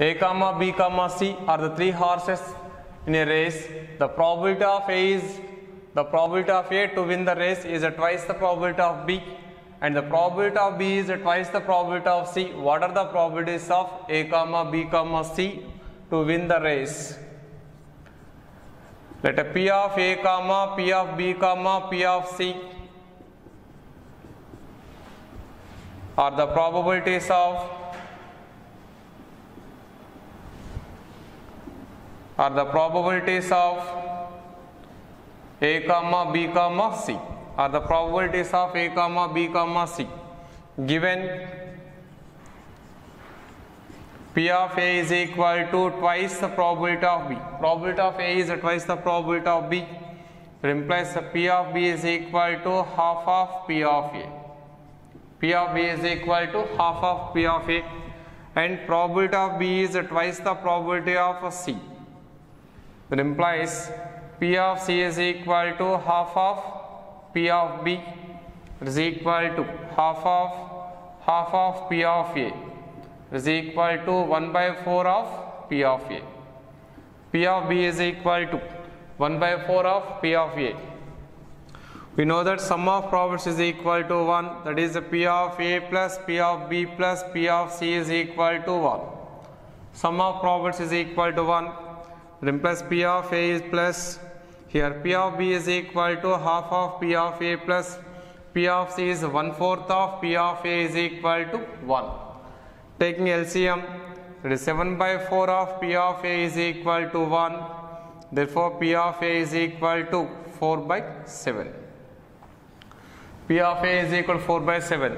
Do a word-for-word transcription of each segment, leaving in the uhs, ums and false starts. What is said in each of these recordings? A comma B comma C are the three horses in a race. The probability of A is the probability of A to win the race is twice the probability of B, and the probability of B is twice the probability of C. What are the probabilities of A comma B comma C to win the race? Let a P of A comma P of B comma P of C are the probabilities of are the probabilities of A comma B comma C are the probabilities of A comma B comma C given P of A is equal to twice the probability of B. Probability of A is twice the probability of B. It implies that P of B is equal to half of P of A. P of B is equal to half of P of A, and probability of B is twice the probability of C. It implies P of C is equal to half of P of B. It is equal to half of half of P of A. It is equal to one by four of P of A. P of B is equal to one by four of P of A. We know that sum of probabilities is equal to one. That is, P of A plus P of B plus P of C is equal to one. Sum of probabilities is equal to one. It implies P of A is plus, here P of B is equal to half of P of A plus P of C is one fourth of P of A is equal to one. Taking L C M, it is seven by four of P of A is equal to one. Therefore, P of A is equal to four by seven. P of A is equal to four by seven.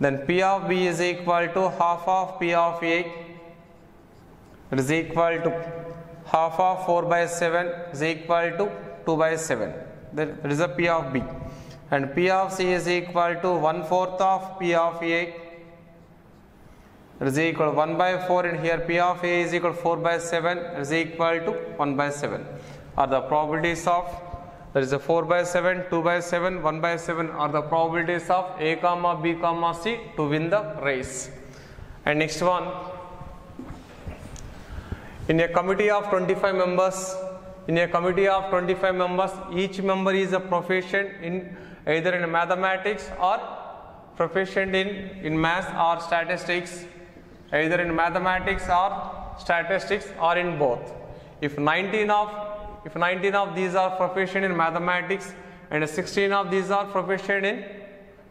Then P of B is equal to half of P of A. It is equal to half of four by seven is equal to two by seven. That is a P of B. And P of C is equal to one fourth of P of A. It is equal to one by four, and here P of A is equal to four by seven is equal to one by seven. Are the probabilities of, that is a four by seven, two by seven, one by seven are the probabilities of A comma B comma C to win the race. And next one. In a committee of twenty-five members, in a committee of twenty-five members, each member is a proficient in either in mathematics or proficient in in math or statistics, either in mathematics or statistics or in both. If nineteen of if nineteen of these are proficient in mathematics and sixteen of these are proficient in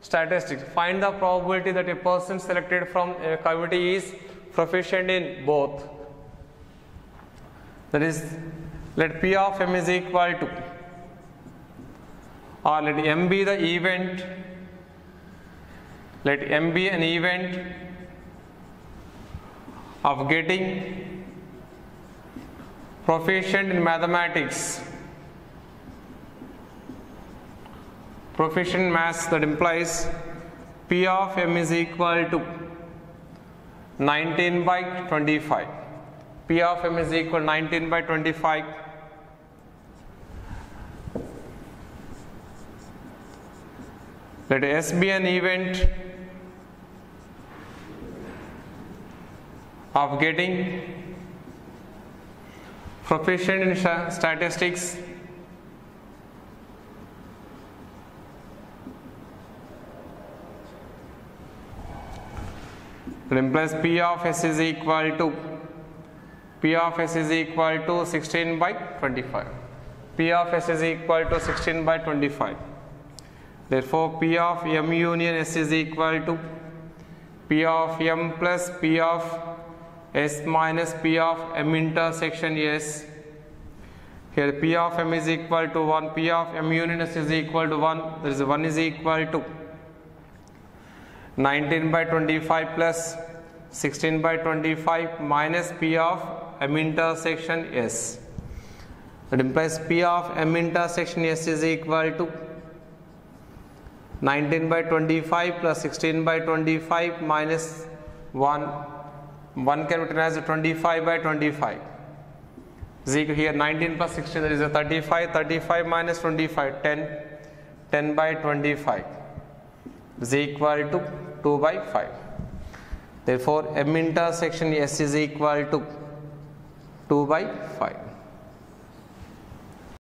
statistics, find the probability that a person selected from a committee is proficient in both. That is, let P of M is equal to, or let M be the event, let M be an event of getting proficient in mathematics, proficient in maths. That implies P of M is equal to nineteen by twenty-five. P of M is equal to nineteen by twenty-five. Let S be an event of getting proficient in statistics. It implies P of S is equal to P of S is equal to sixteen by twenty-five. P of S is equal to sixteen by twenty-five. Therefore, P of M union S is equal to P of M plus P of S minus P of M intersection S. Here P of M is equal to one. P of M union S is equal to one. There is one is equal to nineteen by twenty-five plus sixteen by twenty-five minus P of M intersection S. That implies P of M intersection S is equal to nineteen by twenty-five plus sixteen by twenty-five minus one. one can be written as twenty-five by twenty-five. Here nineteen plus sixteen, that is a thirty-five. thirty-five minus twenty-five, ten. ten by twenty-five is equal to two by five. Therefore, M intersection S is equal to two by five.